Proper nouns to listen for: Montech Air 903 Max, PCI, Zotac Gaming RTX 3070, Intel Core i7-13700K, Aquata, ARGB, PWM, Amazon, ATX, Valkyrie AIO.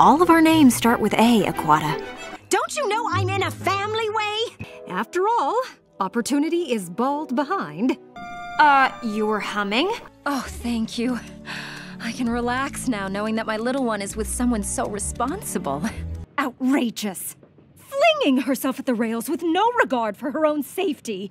All of our names start with A, Aquata. Don't you know I'm in a family way? After all, opportunity is bald behind. You were humming? Oh, thank you. I can relax now knowing that my little one is with someone so responsible. Outrageous! Flinging herself at the rails with no regard for her own safety.